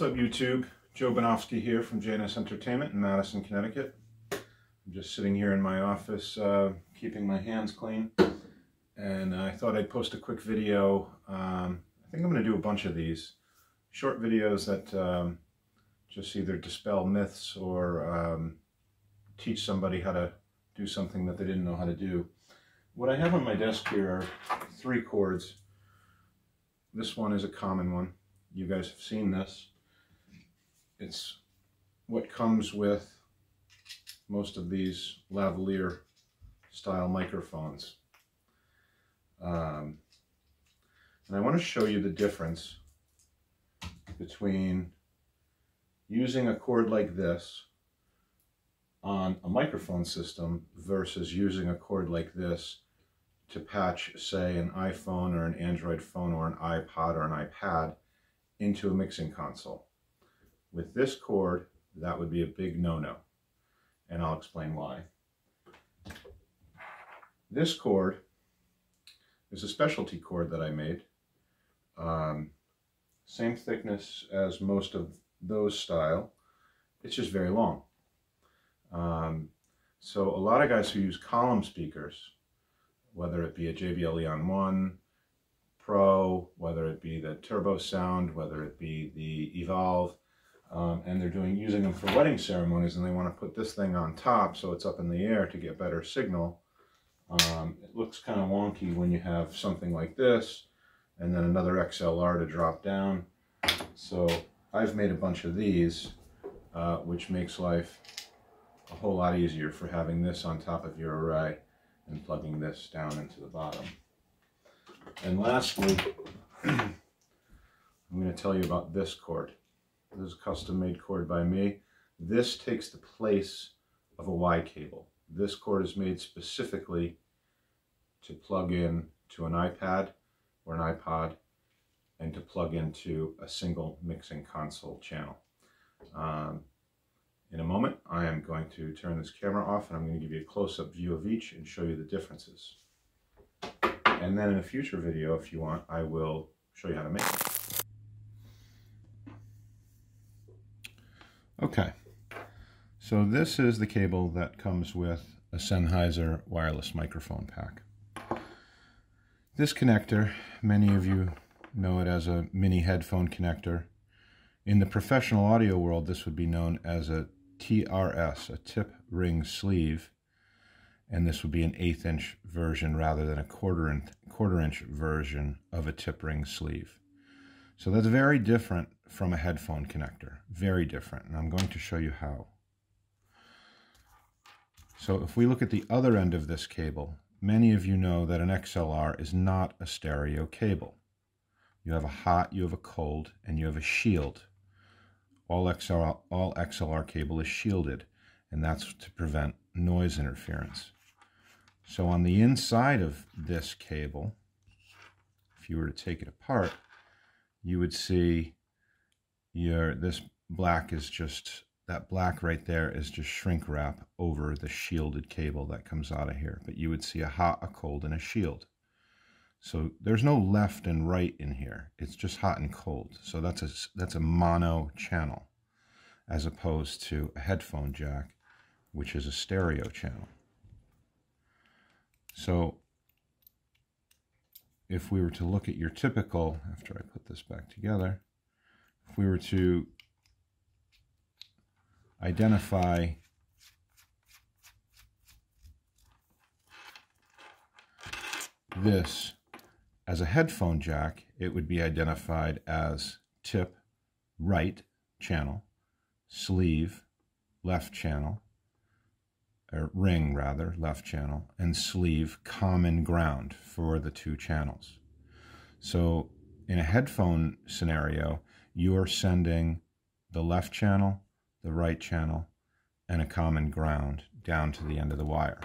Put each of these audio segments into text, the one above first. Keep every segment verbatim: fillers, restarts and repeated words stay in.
What's up, YouTube? Joe Bunovsky here from J N S Entertainment in Madison, Connecticut. I'm just sitting here in my office, uh, keeping my hands clean, and I thought I'd post a quick video. Um, I think I'm going to do a bunch of these short videos that um, just either dispel myths or um, teach somebody how to do something that they didn't know how to do. What I have on my desk here are three cords. This one is a common one. You guys have seen this. It's what comes with most of these lavalier style microphones. Um, and I want to show you the difference between using a cord like this on a microphone system versus using a cord like this to patch, say, an iPhone or an Android phone or an iPod or an iPad into a mixing console. With this cord, that would be a big no-no, and I'll explain why. This cord is a specialty cord that I made. Um, same thickness as most of those style. It's just very long. Um, so a lot of guys who use column speakers, whether it be a J B L Eon One Pro, whether it be the Turbo Sound, whether it be the Evolve, um, and they're doing using them for wedding ceremonies, and they want to put this thing on top so it's up in the air to get better signal. Um, it looks kind of wonky when you have something like this and then another X L R to drop down. So I've made a bunch of these, uh, which makes life a whole lot easier for having this on top of your array and plugging this down into the bottom. And lastly, I'm going to tell you about this cord. This is a custom-made cord by me. This takes the place of a Y cable. This cord is made specifically to plug in to an iPad or an iPod and to plug into a single mixing console channel. Um, in a moment, I am going to turn this camera off, and I'm going to give you a close-up view of each and show you the differences. And then in a future video, if you want, I will show you how to make it. Okay, so this is the cable that comes with a Sennheiser wireless microphone pack. This connector, many of you know it as a mini headphone connector. In the professional audio world, this would be known as a T R S, a tip ring sleeve. And this would be an eighth inch version rather than a quarter inch, quarter inch version of a tip ring sleeve. So that's very different from a headphone connector, very different. And I'm going to show you how. So if we look at the other end of this cable, many of you know that an X L R is not a stereo cable. You have a hot, you have a cold, and you have a shield. All X L R, all X L R cable is shielded, and that's to prevent noise interference. So on the inside of this cable, if you were to take it apart, you would see your this black is just, that black right there is just shrink wrap over the shielded cable that comes out of here. But you would see a hot, a cold, and a shield. So there's no left and right in here. It's just hot and cold. So that's a, that's a mono channel as opposed to a headphone jack, which is a stereo channel. So if we were to look at your typical, after I put this back together, if we were to identify this as a headphone jack, it would be identified as tip right channel, sleeve left channel, or ring rather, left channel, and sleeve common ground for the two channels. So in a headphone scenario, you're sending the left channel, the right channel, and a common ground down to the end of the wire.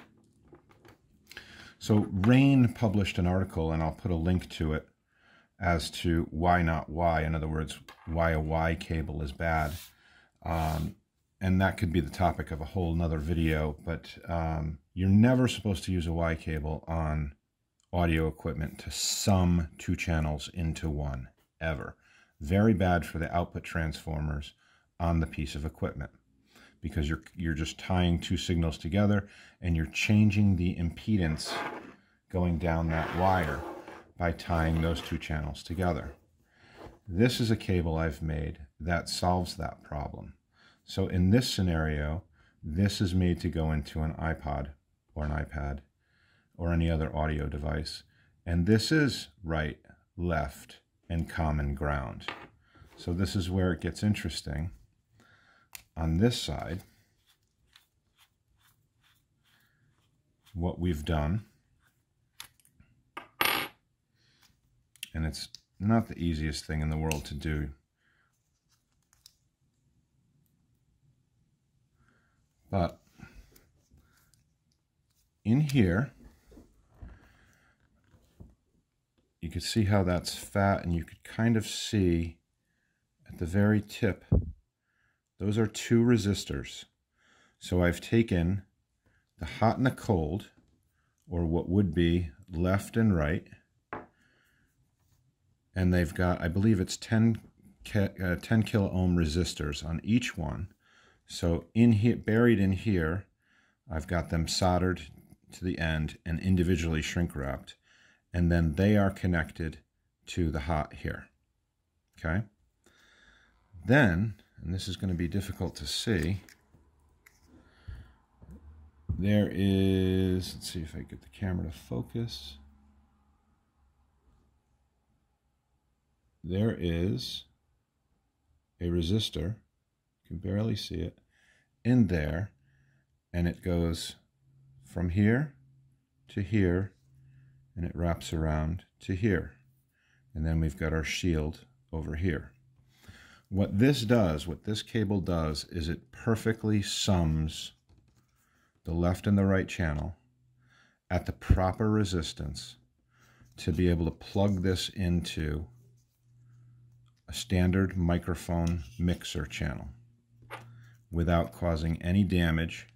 So Rain published an article, and I'll put a link to it, as to why not why, in other words, why a Y cable is bad. Um, And that could be the topic of a whole nother video, but um, you're never supposed to use a Y cable on audio equipment to sum two channels into one, ever. Very bad for the output transformers on the piece of equipment, because you're, you're just tying two signals together and you're changing the impedance going down that wire by tying those two channels together. This is a cable I've made that solves that problem. So in this scenario, this is made to go into an iPod or an iPad or any other audio device. And this is right, left, and common ground. So this is where it gets interesting. On this side, what we've done, and it's not the easiest thing in the world to do, but in here, you can see how that's fat, and you could kind of see at the very tip, those are two resistors. So I've taken the hot and the cold, or what would be left and right, and they've got, I believe it's ten, uh, ten kilo ohm resistors on each one. So in here, buried in here, I've got them soldered to the end and individually shrink wrapped. And then they are connected to the hot here, okay? Then, and this is going to be difficult to see, there is, let's see if I get the camera to focus. There is a resistor, you can barely see it, in there, and it goes from here to here, and it wraps around to here. And then we've got our shield over here. What this does, what this cable does, is it perfectly sums the left and the right channel at the proper resistance to be able to plug this into a standard microphone mixer channel without causing any damage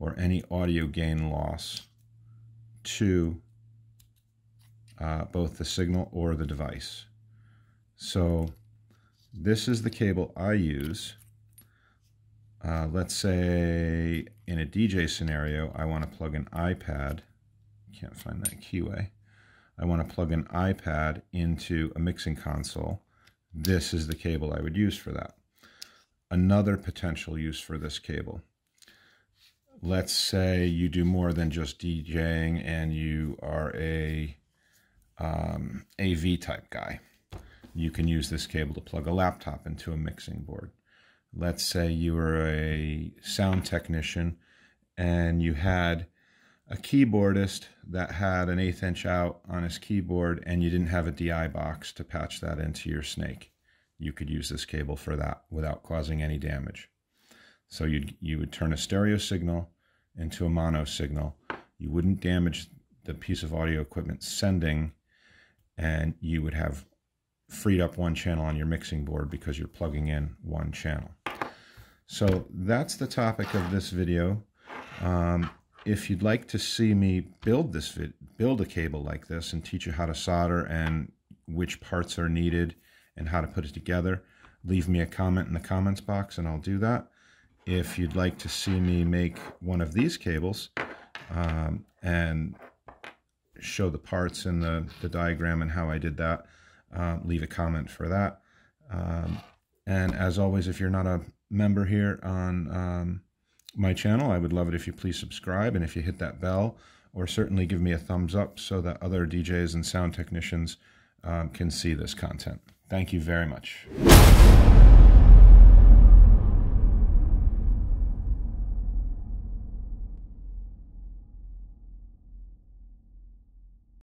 or any audio gain loss to Uh, both the signal or the device. So this is the cable I use. Uh, let's say in a D J scenario, I want to plug an iPad. Can't find that keyway. I want to plug an iPad into a mixing console. This is the cable I would use for that. Another potential use for this cable. Let's say you do more than just DJing and you are a Um, A V type guy. You can use this cable to plug a laptop into a mixing board. Let's say you were a sound technician and you had a keyboardist that had an eighth inch out on his keyboard and you didn't have a D I box to patch that into your snake. You could use this cable for that without causing any damage. So you'd, you would turn a stereo signal into a mono signal. You wouldn't damage the piece of audio equipment sending, and you would have freed up one channel on your mixing board because you're plugging in one channel. So that's the topic of this video. Um, if you'd like to see me build this vid build a cable like this and teach you how to solder and which parts are needed and how to put it together, leave me a comment in the comments box and I'll do that. If you'd like to see me make one of these cables um, and show the parts in the, the diagram and how I did that, uh, leave a comment for that. Um, and as always, if you're not a member here on um, my channel, I would love it if you please subscribe, and if you hit that bell, or certainly give me a thumbs up so that other D Js and sound technicians um, can see this content. Thank you very much.